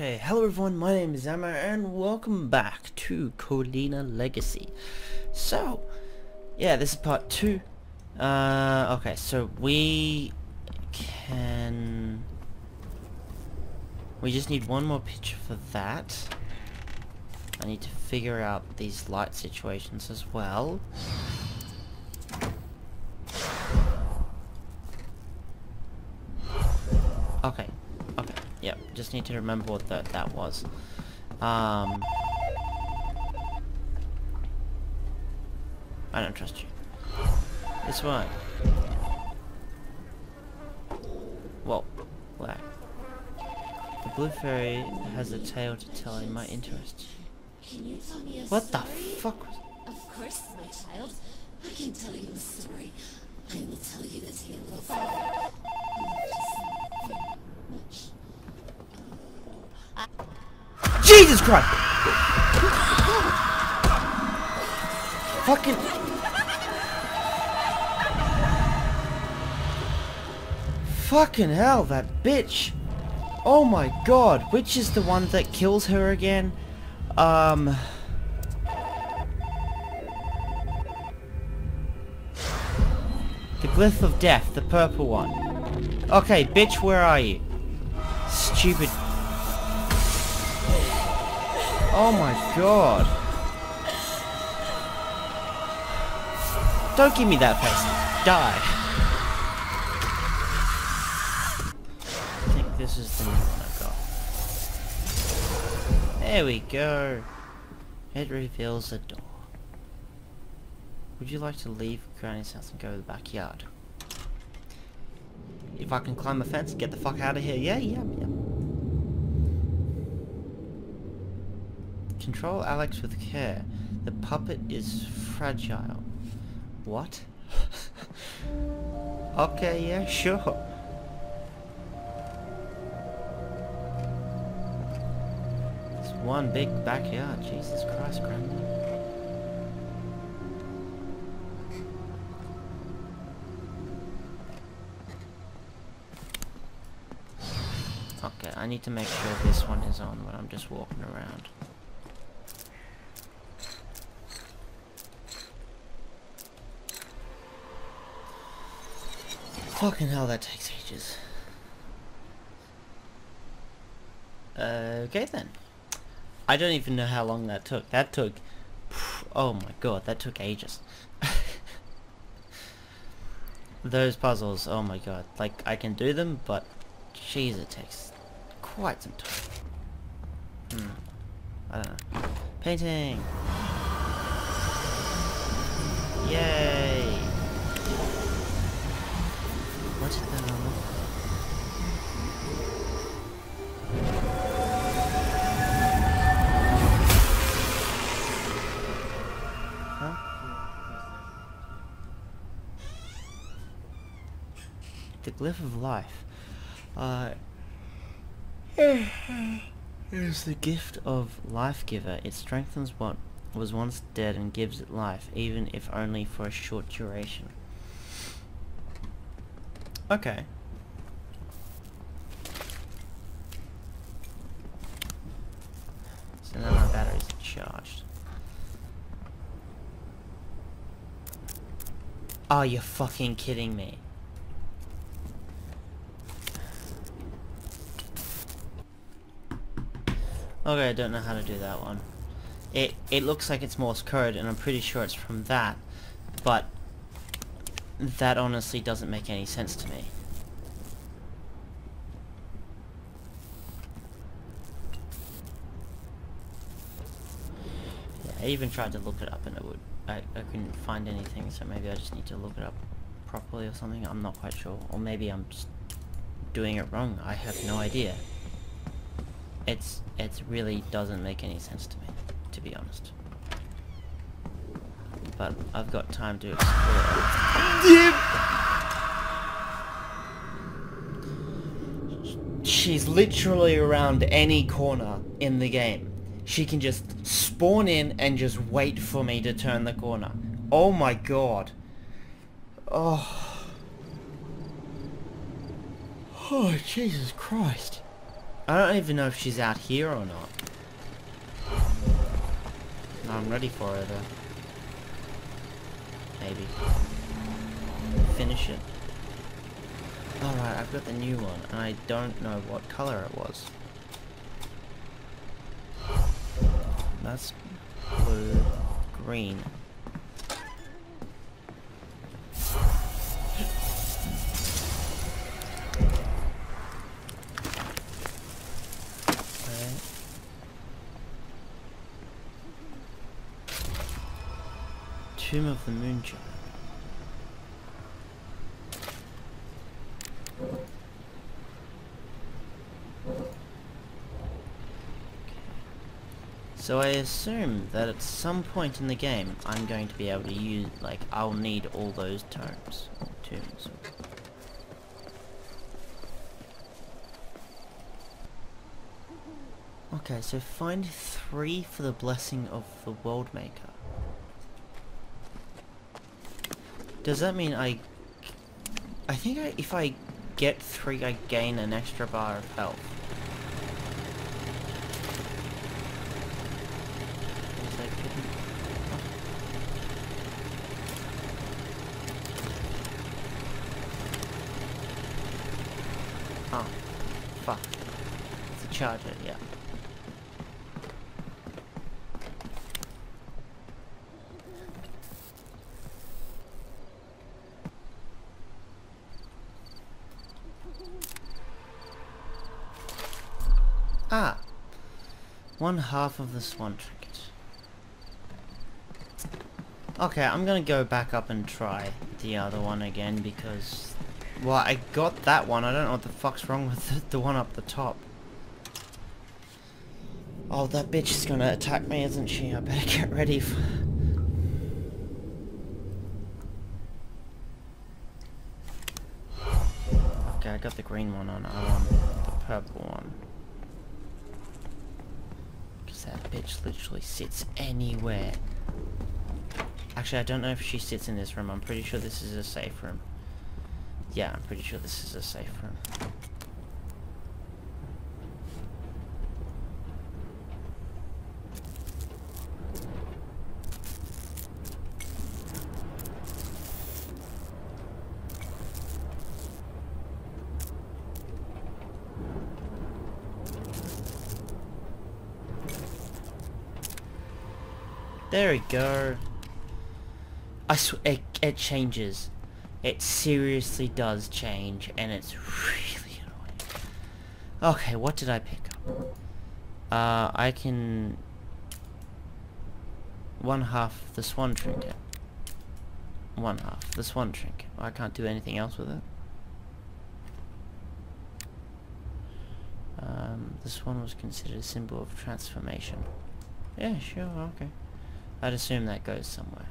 Okay, hello everyone, my name is Szamer and welcome back to Colina Legacy. So, yeah, this is part 2. Okay, so we just need one more picture for that. I need to figure out these light situations as well. Okay. Yep, just need to remember what that was. I don't trust you. This one. Whoa, black. The blue fairy has a tale to tell in my interest. Can you tell me a story? What the fuck? Of course, my child. I can tell you a story. I will tell you the tale of much. Jesus Christ! Fucking... Fucking hell, that bitch! Oh my god, which is the one that kills her again? The Glyph of Death, the purple one. Okay, bitch, where are you? Stupid... Oh my god. Don't give me that face. Die. I think this is the new one I've got. There we go. It reveals a door. Would you like to leave Granny's house and go to the backyard? If I can climb the fence, get the fuck out of here. Yeah. Control Alex with care. The puppet is fragile. What? Okay, yeah, sure. It's one big backyard. Jesus Christ, Grandma. Okay, I need to make sure this one is on when I'm just walking around. Fucking hell, that takes ages. Okay then. I don't even know how long that took. That took... Oh my god, that took ages. Those puzzles, oh my god. Like, I can do them, but... Jeez, it takes quite some time. I don't know. Painting! Yay! Huh? The Glyph of Life. It is the gift of Life Giver. It strengthens what was once dead and gives it life, even if only for a short duration. Okay. So now my battery's charged. Are you fucking kidding me? Okay, I don't know how to do that one. It looks like it's Morse code and I'm pretty sure it's from that, but that honestly doesn't make any sense to me. Yeah, I even tried to look it up and I couldn't find anything, so maybe I just need to look it up properly or something. I'm not quite sure. Or maybe I'm just doing it wrong. I have no idea. It really doesn't make any sense to me, to be honest. But I've got time to explore. She's literally around any corner in the game. She can just spawn in and just wait for me to turn the corner. Oh my god. Oh. Oh, Jesus Christ. I don't even know if she's out here or not. I'm ready for her though. Maybe. Finish it. Alright, I've got the new one, and I don't know what colour it was. That's blue, green. Tomb of the Moonchild. Okay. So I assume that at some point in the game I'm going to be able to use, like, I'll need all those tomes, or tombs. Okay, so find 3 for the blessing of the World Maker. Does that mean I think if I get 3, I gain an extra bar of health. Was I kidding? Oh, fuck. It's a charger, yeah. Ah! 1/2 of the swan trinket. Okay, I'm gonna go back up and try the other one again because... well, I got that one. I don't know what the fuck's wrong with the one up the top. Oh, that bitch is gonna attack me, isn't she? I better get ready for... okay, I got the green one on. I want the purple one. That bitch literally sits anywhere. Actually, I don't know if she sits in this room. I'm pretty sure this is a safe room. Yeah, I'm pretty sure this is a safe room. There we go. I swear, it changes. It seriously does change, and it's really annoying. Okay, what did I pick up? I can... 1/2 the swan trinket. 1/2 the swan trinket. I can't do anything else with it. This one was considered a symbol of transformation. Yeah, sure, okay. I'd assume that goes somewhere.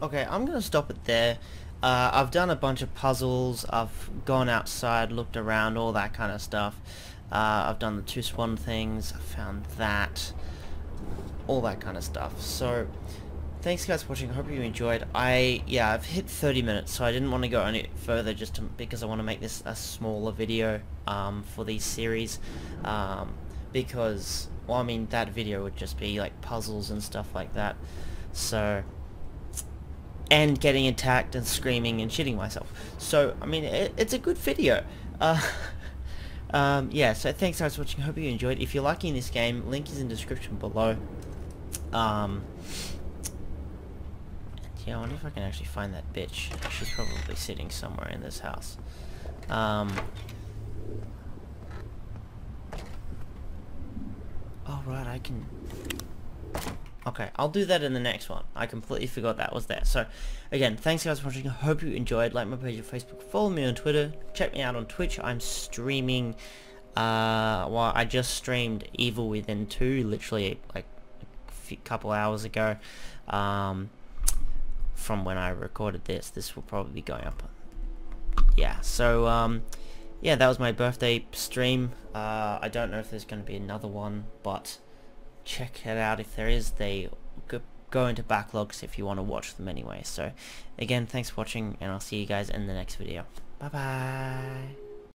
Okay, I'm gonna stop it there. I've done a bunch of puzzles, I've gone outside, looked around, all that kind of stuff. I've done the 2 swan things, I found that, all that kind of stuff. So thanks guys for watching, I hope you enjoyed. I've hit 30 minutes, so I didn't want to go any further just to, because I want to make this a smaller video for these series, because, well, I mean, that video would just be like puzzles and stuff like that, so, and getting attacked and screaming and shitting myself, so, I mean, it's a good video. Yeah, so thanks guys for watching, I hope you enjoyed. If you're liking this game, link is in the description below. Yeah, I wonder if I can actually find that bitch. She's probably sitting somewhere in this house. Oh, right, I can... okay, I'll do that in the next one. I completely forgot that was there. So, again, thanks guys for watching. I hope you enjoyed. Like my page on Facebook. Follow me on Twitter. Check me out on Twitch. I'm streaming... well, I just streamed Evil Within 2, literally, like, a couple hours ago. From when I recorded this will probably be going up. Yeah, so yeah, that was my birthday stream. I don't know if there's going to be another one, but check it out if there is. They go into backlogs if you want to watch them anyway. So again, thanks for watching, and I'll see you guys in the next video. Bye bye.